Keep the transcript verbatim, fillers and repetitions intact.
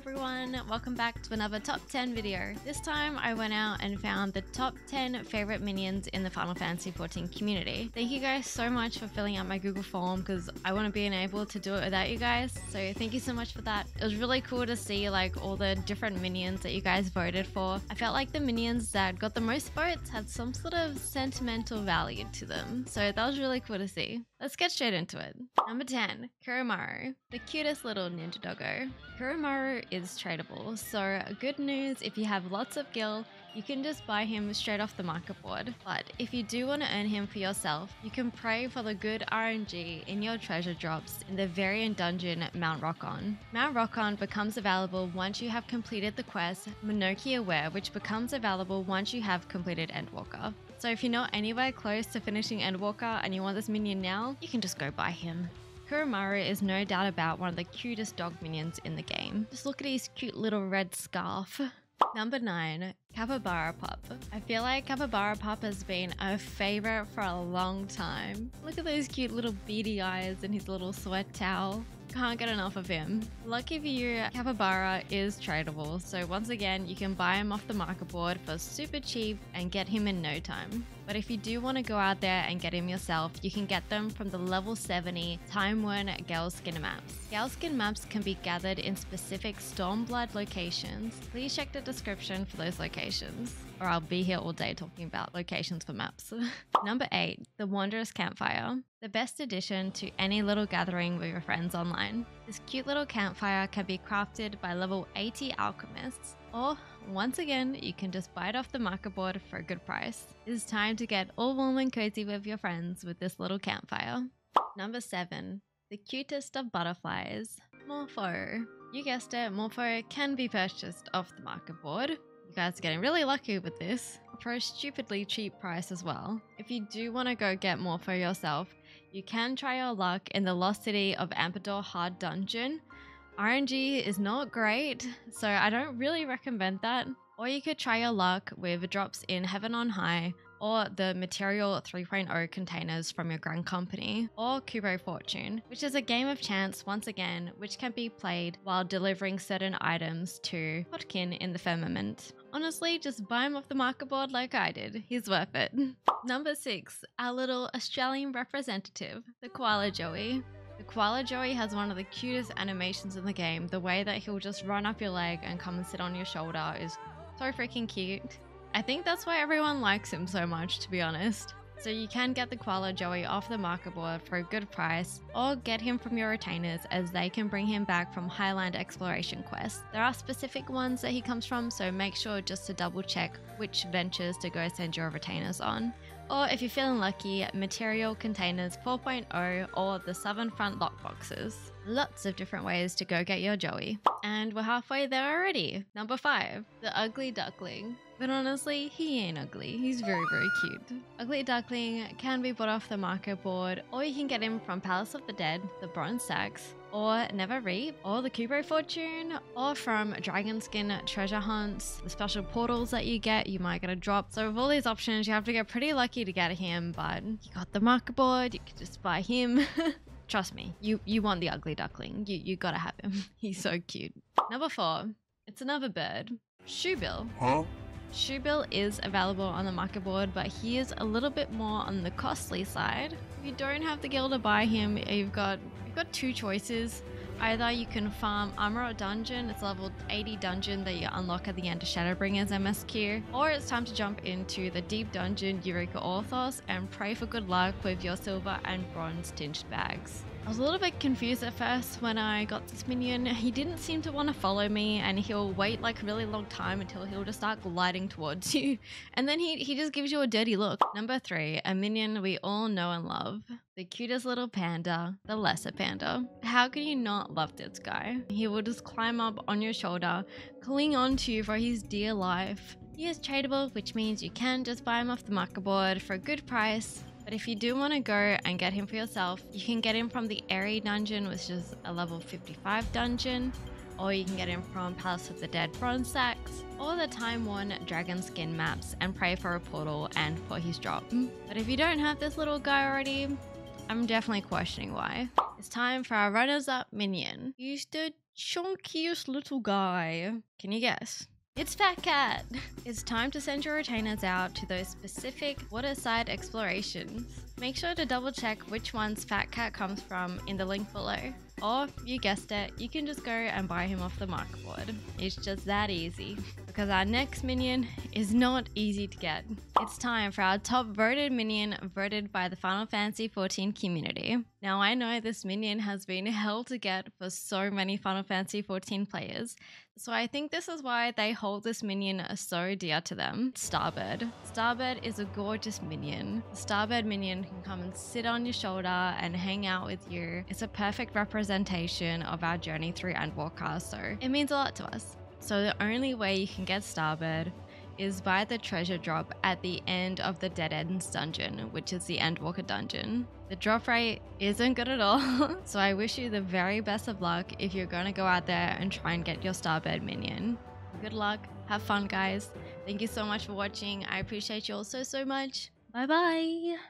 everyone, welcome back to another top ten video. This time I went out and found the top ten favorite minions in the Final Fantasy fourteen community. Thank you guys so much for filling out my Google form because I wouldn't be able to do it without you guys, so thank you so much for that. It was really cool to see like all the different minions that you guys voted for. I felt like the minions that got the most votes had some sort of sentimental value to them, so that was really cool to see. Let's get straight into it. Number ten, Kurumaru, the cutest little ninja doggo. Kurumaru is tradable, so good news if you have lots of gil, you can just buy him straight off the market board. But if you do want to earn him for yourself, you can pray for the good R N G in your treasure drops in the variant dungeon at Mount Rokon. Mount Rokon becomes available once you have completed the quest Minokia Wear, which becomes available once you have completed Endwalker. So if you're not anywhere close to finishing Endwalker and you want this minion now, you can just go buy him. Kurumaru is no doubt about one of the cutest dog minions in the game. Just look at his cute little red scarf. Number nine, Capybara Pup. I feel like Capybara Pup has been a favorite for a long time. Look at those cute little beady eyes and his little sweat towel. Can't get enough of him. Lucky for you, Capybara is tradable, so once again you can buy him off the market board for super cheap and get him in no time. But if you do want to go out there and get him yourself, you can get them from the level seventy Timeworn Gazelleskin Maps. Gazelleskin Maps can be gathered in specific Stormblood locations. Please check the description for those locations, or I'll be here all day talking about locations for maps. Number eight, the Wanderer's Campfire. The best addition to any little gathering with your friends online. This cute little campfire can be crafted by level eighty alchemists, or once again, you can just buy it off the market board for a good price. It is time to get all warm and cozy with your friends with this little campfire. Number seven, the cutest of butterflies, Morpho. You guessed it, Morpho can be purchased off the market board. You guys are getting really lucky with this, for a stupidly cheap price as well. If you do want to go get Morpho yourself, you can try your luck in the Lost City of Ampedor hard dungeon. R N G is not great, so I don't really recommend that. Or you could try your luck with drops in Heaven on High, or the Material three point oh containers from your grand company, or Kubo Fortune, which is a game of chance once again, which can be played while delivering certain items to Potkin in the Firmament. Honestly, just buy him off the market board like I did. He's worth it. Number six, our little Australian representative, the Koala Joey. The Koala Joey has one of the cutest animations in the game. The way that he'll just run up your leg and come and sit on your shoulder is so freaking cute. I think that's why everyone likes him so much, to be honest. So you can get the Koala Joey off the market board for a good price, or get him from your retainers as they can bring him back from Highland Exploration quests. There are specific ones that he comes from, so make sure just to double check which ventures to go send your retainers on. Or if you're feeling lucky, Material Containers four point oh or the Southern Front Lockboxes. Lots of different ways to go get your Joey. And we're halfway there already. Number five, the Ugly Duckling. But honestly, he ain't ugly. He's very, very cute. Ugly Duckling can be bought off the market board, or you can get him from Palace of the Dead, the Bronze Sacks, or Never Reap, or the Kubo Fortune, or from Dragon Skin treasure hunts, the special portals that you get, you might get a drop. So with all these options, you have to get pretty lucky to get him, but you got the market board, you can just buy him. Trust me, you, you want the Ugly Duckling. You, you gotta have him. He's so cute. Number four, it's another bird, Shoebill. Huh? Shoebill is available on the market board, but he is a little bit more on the costly side. If you don't have the gil to buy him, you've got you've got two choices. Either you can farm Amaro dungeon, it's level eighty dungeon that you unlock at the end of Shadowbringers M S Q, or it's time to jump into the deep dungeon Eureka Orthos and pray for good luck with your silver and bronze tinged bags. I was a little bit confused at first when I got this minion. He didn't seem to want to follow me, and he'll wait like a really long time until he'll just start gliding towards you, and then he, he just gives you a dirty look. Number three, a minion we all know and love, the cutest little panda, the lesser panda. How can you not love this guy? He will just climb up on your shoulder, cling on to you for his dear life. He is tradable, which means you can just buy him off the market board for a good price. But if you do want to go and get him for yourself, you can get him from the Aerie dungeon, which is a level fifty-five dungeon, or you can get him from Palace of the Dead Bronze Sacks, or the Timeworn Dragonskin Maps, and pray for a portal and for his drop. But if you don't have this little guy already, I'm definitely questioning why. It's time for our runners-up minion. You stood chunkiest little guy. Can you guess? It's Fat Cat! It's time to send your retainers out to those specific waterside explorations. Make sure to double check which ones Fat Cat comes from in the link below. Or, you guessed it, you can just go and buy him off the market board. It's just that easy. Because our next minion is not easy to get. It's time for our top voted minion, voted by the Final Fantasy fourteen community. Now I know this minion has been hell to get for so many Final Fantasy fourteen players, so I think this is why they hold this minion so dear to them. Starbird. Starbird is a gorgeous minion. The Starbird minion can come and sit on your shoulder and hang out with you. It's a perfect representation of our journey through Endwalker, so it means a lot to us. So the only way you can get Starbird is by the treasure drop at the end of the Dead Ends dungeon, which is the Endwalker dungeon. The drop rate isn't good at all, so I wish you the very best of luck if you're going to go out there and try and get your Starbird minion. Good luck, have fun guys, thank you so much for watching, I appreciate you all so so much, bye bye!